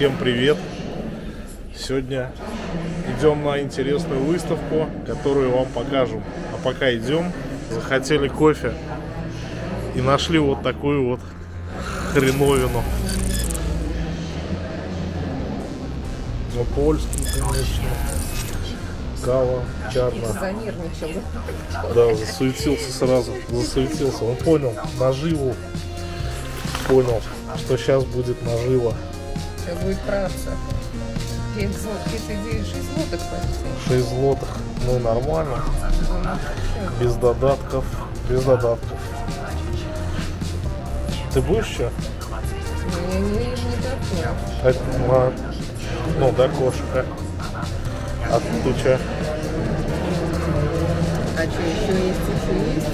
Всем привет! Сегодня идем на интересную выставку, которую вам покажем. А пока идем, захотели кофе и нашли вот такую вот хреновину. За польский, конечно. Кава, чарна. Занервничал. Да, засуетился сразу. Засуетился. Он понял наживу. Понял, что сейчас будет наживо. Сейчас будет трасса. 5 злотых, 6 злотых, почти. 6 злотых. Ну, нормально. Без додатков. Без додатков. Ты будешь еще? Не так. Ну, до кошка. От туча. А что, еще есть, еще есть?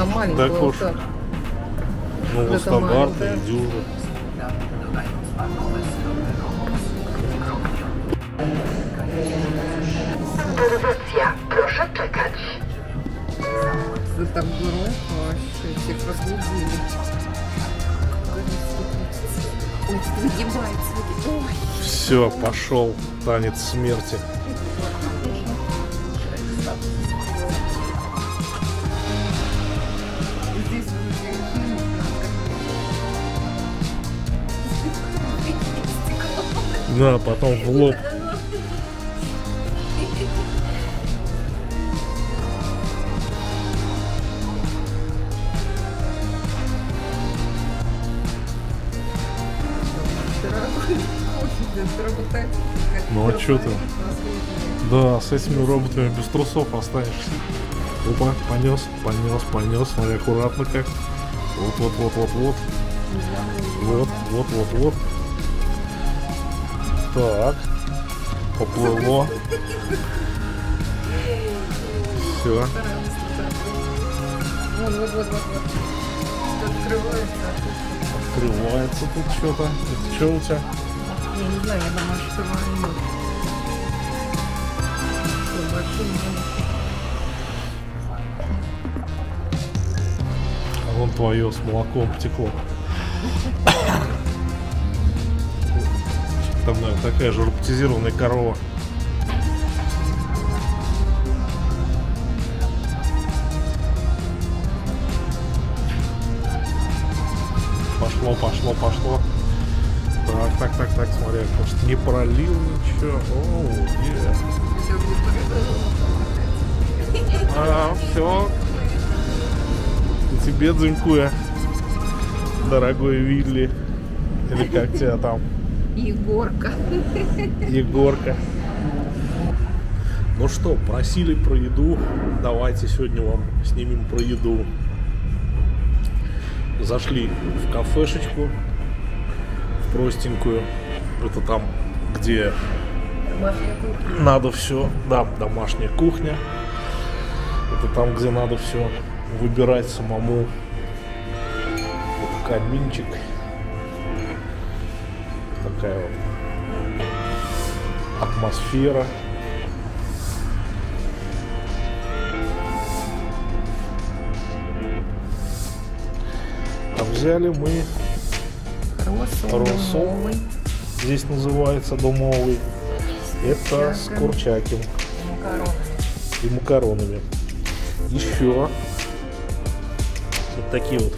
А маленькая вот так. Ну, стандартные дюжи. Rezerwacja, proszę czekać. Za tam górę? Oj, się rozbudzili. Все, пошел танец смерти. Да, потом в лоб. Ну а что ты? Да, с этими роботами без трусов останешься. Опа, понес. Смотри, аккуратно как. Вот. Так. Поплыло. Все. Открывается тут что-то. Это что у тебя? Я не знаю, я думаю, что войну. А вон твое с молоком потекло. Там, наверное, такая же роботизированная корова. Пошло. Так, смотри, может, не пролил ничего. Оу, yeah. А, все. И тебе дзинькуя, дорогой Вилли. Или как тебя там? Егорка. Ну что, просили про еду. Давайте сегодня вам снимем про еду. Зашли в кафешечку. Простенькую, это там, где надо все, да, домашняя кухня, это там, где надо все выбирать самому. Вот каминчик, такая вот атмосфера. А взяли мы росол, здесь называется домовый, это с курчаком и макаронами. Еще вот такие вот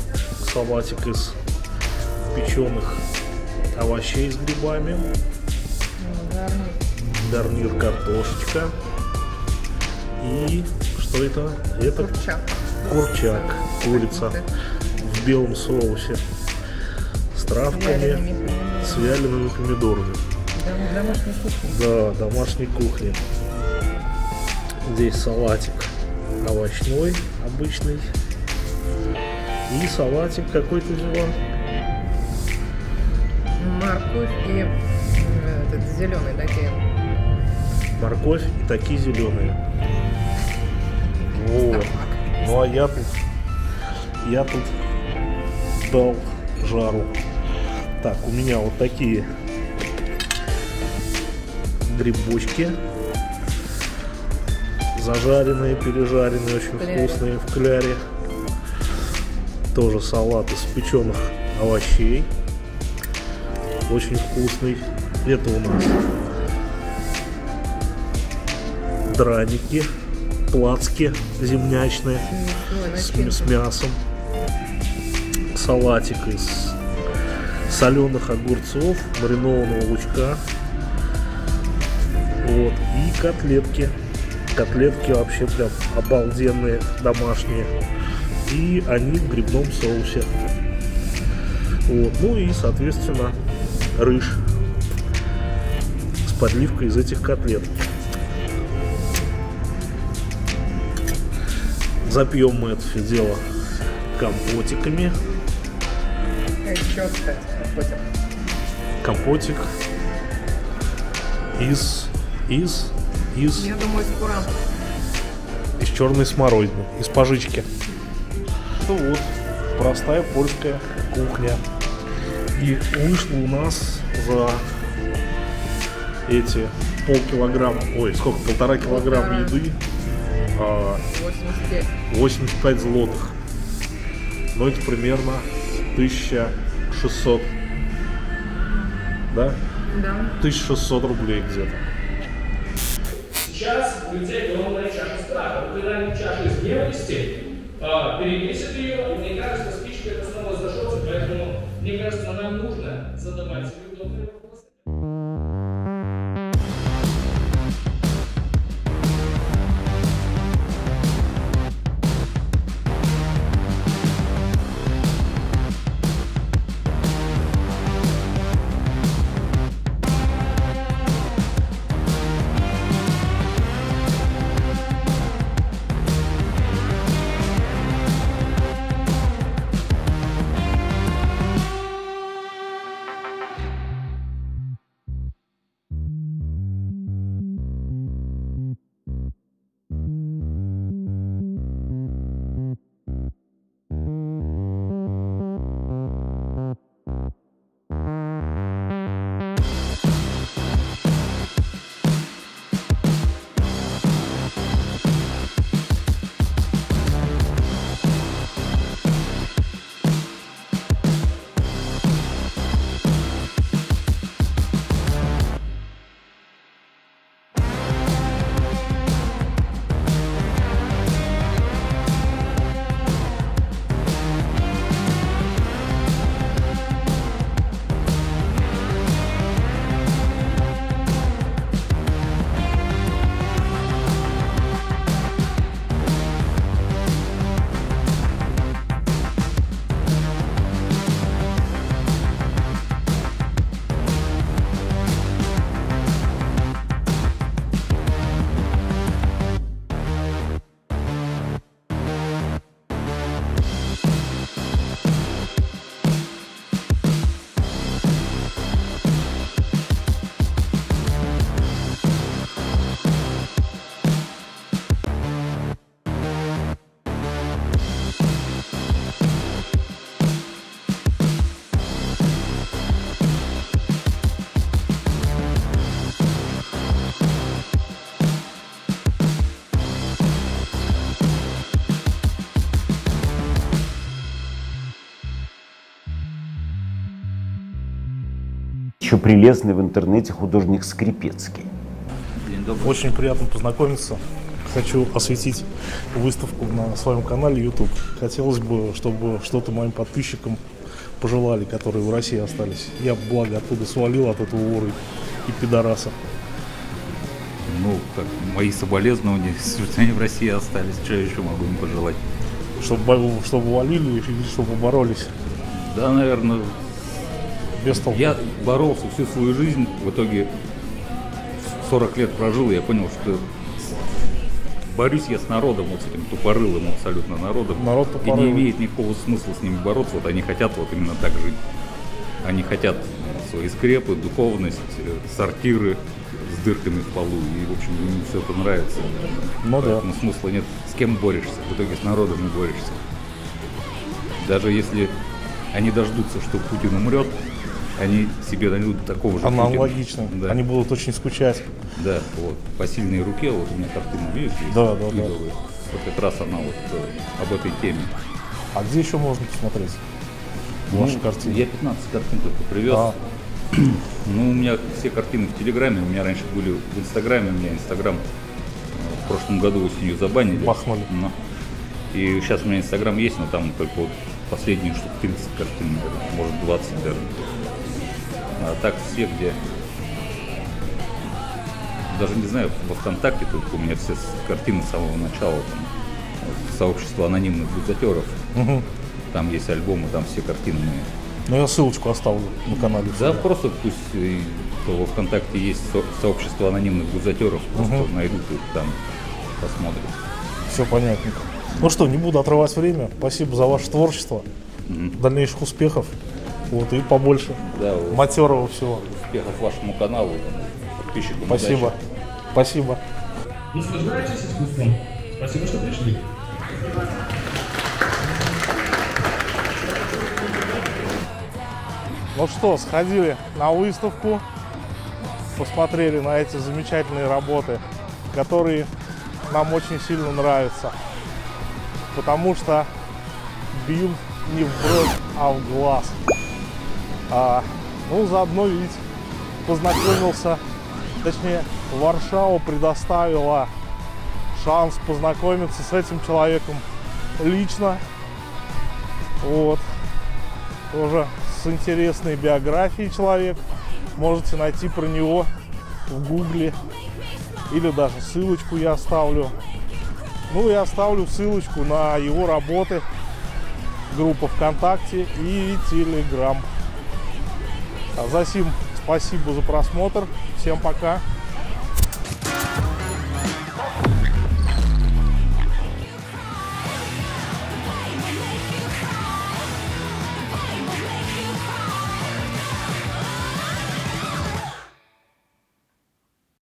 салатик из печеных овощей с грибами, гарнир картошечка и что это? Это курчак, курица в белом соусе. Травками, с вялеными помидорами. Домашней кухни. Да, домашней кухни. Здесь салатик овощной, обычный. И салатик какой ты взяла? Морковь и этот, зеленые такие. Морковь и такие зеленые. Вот. Ну а я тут дал жару. Так, у меня вот такие грибочки. Зажаренные, пережаренные, очень вкусные в кляре. Тоже салат из печеных овощей. Очень вкусный. Это у нас драники, плацки землячные с мясом. Салатик из соленых огурцов, маринованного лучка. Вот. И котлетки. Котлетки вообще прям обалденные, домашние. И они в грибном соусе. Вот. Ну и, соответственно, рыж с подливкой из этих котлет. Запьем мы это все дело компотиками. Компотик из... Я думаю, из куранта. Из черной смородины, из пожички. Ну вот, простая польская кухня. И вышло у нас за эти полкилограмма, ой, сколько, полтора килограмма еды 85 злотых. Ну это примерно 1600, да? Да. 1600 рублей где-то. Сейчас у людей огромная чаша страха. Вот когда они чашу из ненависти, перевесит ее, и мне кажется, спичка это снова зажжется, поэтому, мне кажется, нам нужно задавать себе удобные вопросы. Еще прелестный в интернете художник Скрипецкий. Очень приятно познакомиться. Хочу осветить выставку на своем канале YouTube. Хотелось бы, чтобы что-то моим подписчикам пожелали, которые в России остались. Я, благо, оттуда свалил, от этого вора и пидораса. Ну, как мои соболезнования, что они в России остались, что я еще могу им пожелать? Чтобы валили или чтобы боролись? Да, наверное... Я боролся всю свою жизнь, в итоге 40 лет прожил, и я понял, что борюсь я с народом, вот с этим тупорылым абсолютно народом. И не имеет никакого смысла с ними бороться, вот они хотят вот именно так жить. Они хотят свои скрепы, духовность, сортиры с дырками в полу, и в общем им все это нравится. Ну, поэтому да. Смысла нет, с кем борешься, в итоге с народом и борешься. Даже если они дождутся, что Путин умрет, они себе найдут такого же. Аналогично. Да. Они будут очень скучать. Да, вот. По сильной руке, вот у меня картина, видишь, да, да, да. Вот как раз она вот об этой теме. А где еще можно посмотреть ваши картины? Я 15 картин только привез. Ну, у меня все картины в Телеграме, у меня раньше были в Инстаграме, у меня Инстаграм в прошлом году осенью забанили. Пахнули. Но. И сейчас у меня Инстаграм есть, но там только вот последние штук 30 картин, наверное, может 20, наверное. А так все, где... Даже не знаю, во ВКонтакте только у меня все картины с самого начала, там, вот, сообщество анонимных бюджетеров, там есть альбомы, там все картины мои. Ну, я ссылочку оставлю на канале. Да, просто пусть во ВКонтакте есть сообщество анонимных бюджетеров, просто найдут их там, посмотрят. Все понятно. Ну что, не буду отрывать время, спасибо за ваше творчество, дальнейших успехов, вот, и побольше, да, вот, матерого всего. Успехов вашему каналу, подписчикам. Спасибо. Удачи. Спасибо. Ну что, нравитесь искусством? Спасибо, что пришли. Ну что, сходили на выставку, посмотрели на эти замечательные работы, которые нам очень сильно нравятся, потому что бьют не в бровь, а в глаз. Ну, заодно ведь познакомился, точнее, Варшава предоставила шанс познакомиться с этим человеком лично, вот, тоже с интересной биографией человек, можете найти про него в Гугле, или даже ссылочку я оставлю. Ну, я оставлю ссылочку на его работы, группа ВКонтакте и Телеграм. А за сим спасибо за просмотр. Всем пока.